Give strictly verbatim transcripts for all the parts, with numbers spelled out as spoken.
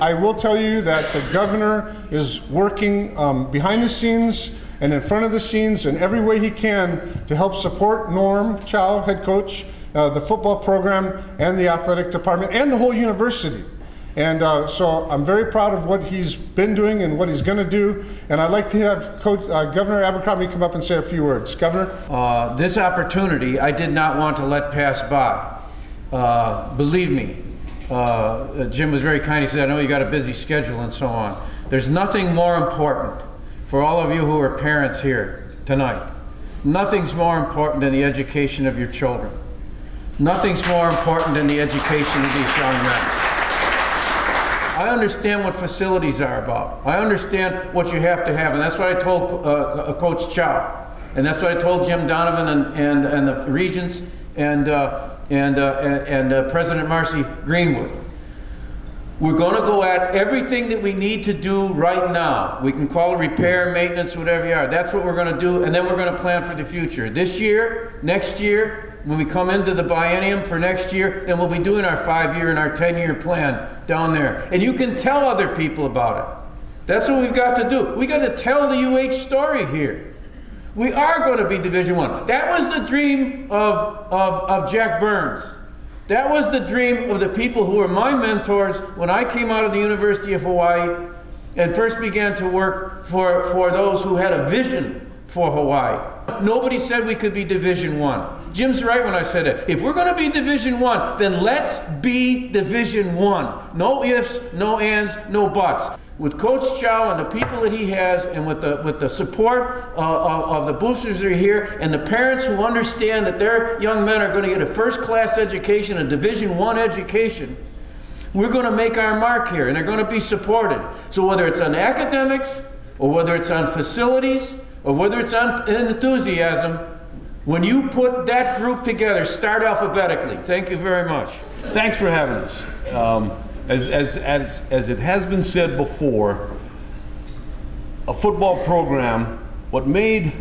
I will tell you that the governor is working um, behind the scenes and in front of the scenes in every way he can to help support Norm Chow, head coach, uh, the football program, and the athletic department, and the whole university. And uh, so I'm very proud of what he's been doing and what he's going to do. And I'd like to have Coach, uh, Governor Abercrombie come up and say a few words. Governor? Uh, this opportunity I did not want to let pass by. Uh, believe me, uh, Jim was very kind. He said, I know you got a busy schedule and so on. There's nothing more important for all of you who are parents here tonight. Nothing's more important than the education of your children. Nothing's more important than the education of these young men. I understand what facilities are about. I understand what you have to have, and that's what I told uh, Coach Chow, and that's what I told Jim Donovan and, and, and the regents and, uh, and, uh, and uh, President Marcy Greenwood. We're going to go at everything that we need to do right now. We can call it repair, maintenance, whatever you are. That's what we're going to do, and then we're going to plan for the future. This year, next year, when we come into the biennium for next year, then we'll be doing our five-year and our ten-year plan down there. And you can tell other people about it. That's what we've got to do. We've got to tell the U H story here. We are going to be Division I. That was the dream of, of, of Jack Burns. That was the dream of the people who were my mentors when I came out of the University of Hawaii and first began to work for, for those who had a vision for Hawaii. Nobody said we could be Division I. Jim's right when I said it. If we're going to be Division I, then let's be Division I. No ifs, no ands, no buts. With Coach Chow and the people that he has, and with the, with the support uh, of, of the boosters that are here, and the parents who understand that their young men are going to get a first-class education, a Division I education, we're going to make our mark here, and they're going to be supported. So whether it's on academics, or whether it's on facilities, or whether it's on enthusiasm, when you put that group together, start alphabetically. Thank you very much. Thanks for having us. Um, As, as, as, as it has been said before, a football program, what made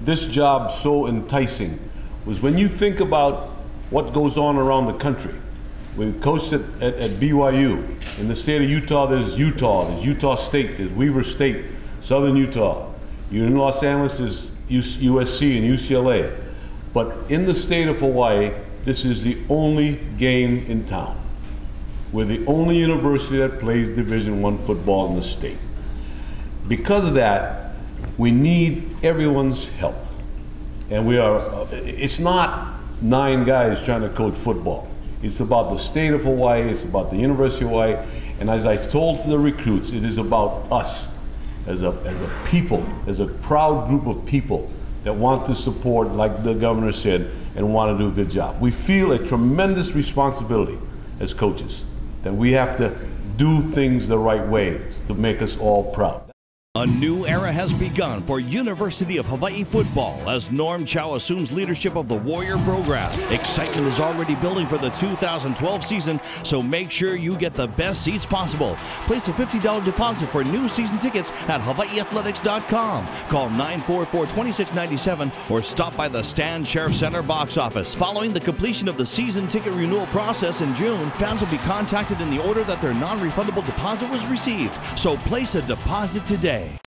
this job so enticing was when you think about what goes on around the country. We coached at, at, at B Y U. In the state of Utah, there's Utah, there's Utah State, there's Weber State, Southern Utah. You're in Los Angeles, there's U S C and U C L A. But in the state of Hawaii, this is the only game in town. We're the only university that plays Division I football in the state. Because of that, we need everyone's help. And we are, it's not nine guys trying to coach football. It's about the state of Hawaii, it's about the University of Hawaii, and as I told the recruits, it is about us as a, as a people, as a proud group of people that want to support, like the governor said, and want to do a good job. We feel a tremendous responsibility as coaches, that we have to do things the right way to make us all proud. A new era has begun for University of Hawaii football as Norm Chow assumes leadership of the Warrior program. Excitement is already building for the two thousand twelve season, so make sure you get the best seats possible. Place a fifty dollar deposit for new season tickets at Hawaii Athletics dot com. Call nine four four, two six nine seven or stop by the Stan Sheriff Center box office. Following the completion of the season ticket renewal process in June, fans will be contacted in the order that their non-refundable deposit was received. So place a deposit today.